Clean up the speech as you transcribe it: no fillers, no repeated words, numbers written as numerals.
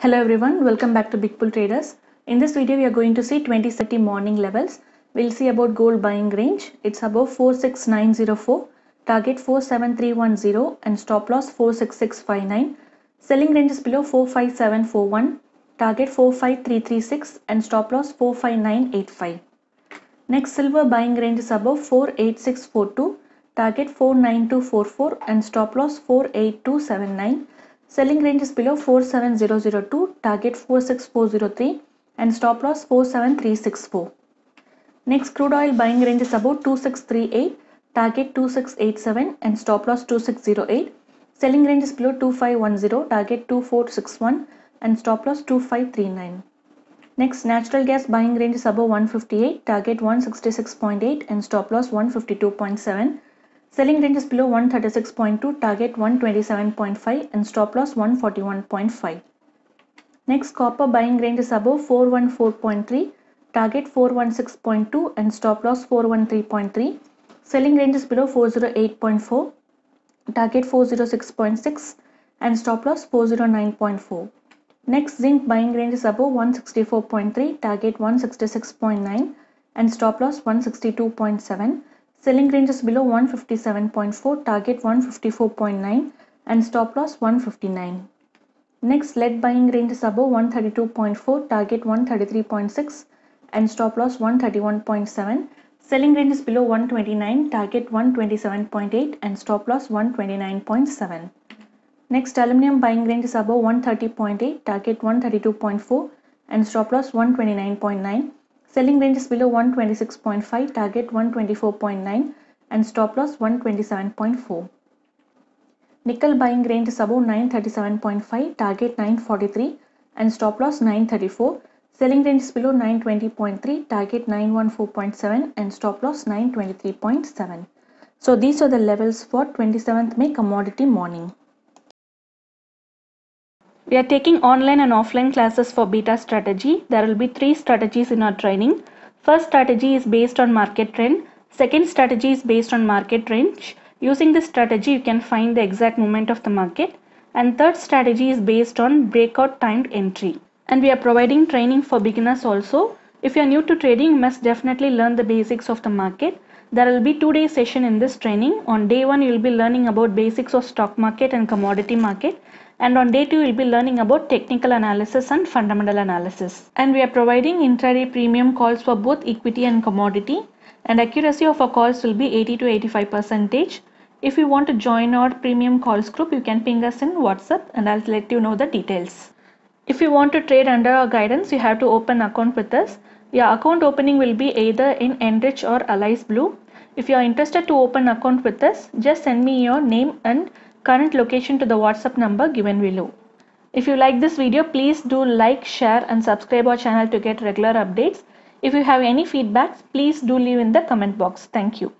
Hello everyone, welcome back to Big Bull Traders. In this video we are going to see 20-30 morning levels. We'll see about gold buying range. It's above 46904, target 47310 and stop loss 46659. Selling range is below 45741, target 45336 and stop loss 45985. Next, silver buying range is above 48642, target 49244 and stop loss 48279. Selling range is below 47002, target 46403 and stop loss 47364. Next, crude oil buying range is about 2638, target 2687 and stop loss 2608. Selling range is below 2510, target 2461 and stop loss 2539. Next, natural gas buying range is above 158, target 166.8 and stop loss 152.7. Selling range is below 136.2, target 127.5 and stop loss 141.5. Next, copper buying range is above 414.3, target 416.2 and stop loss 413.3. Selling range is below 408.4, target 406.6 and stop loss 409.4. Next, zinc buying range is above 164.3, target 166.9 and stop loss 162.7. Selling range is below 157.4, target 154.9 and stop loss 159. Next, lead buying range is above 132.4, target 133.6 and stop loss 131.7. Selling range is below 129, target 127.8 and stop loss 129.7. Next, aluminum buying range is above 130.8, target 132.4 and stop loss 129.9. Selling range is below 126.5, target 124.9 and stop loss 127.4. Nickel buying range is above 937.5, target 943 and stop loss 934. Selling range is below 920.3, target 914.7 and stop loss 923.7. So these are the levels for 27th May commodity morning. We are taking online and offline classes for beta strategy. There will be three strategies in our training. First strategy is based on market trend. Second strategy is based on market range. Using this strategy, you can find the exact movement of the market. And third strategy is based on breakout timed entry. And we are providing training for beginners also. If you are new to trading, you must definitely learn the basics of the market. There will be two-day session in this training. On day one, you will be learning about basics of stock market and commodity market. And on day 2 we'll be learning about technical analysis and fundamental analysis. And we are providing intraday premium calls for both equity and commodity, and accuracy of our calls will be 80 to 85%. If you want to join our premium calls group, you can ping us in WhatsApp and I'll let you know the details. If you want to trade under our guidance, you have to open account with us. Your account opening will be either in Enrich or Alice Blue. If you are interested to open account with us, just send me your name and current location to the WhatsApp number given below. If you like this video, please do like, share and subscribe our channel to get regular updates. If you have any feedbacks, please do leave in the comment box. Thank you.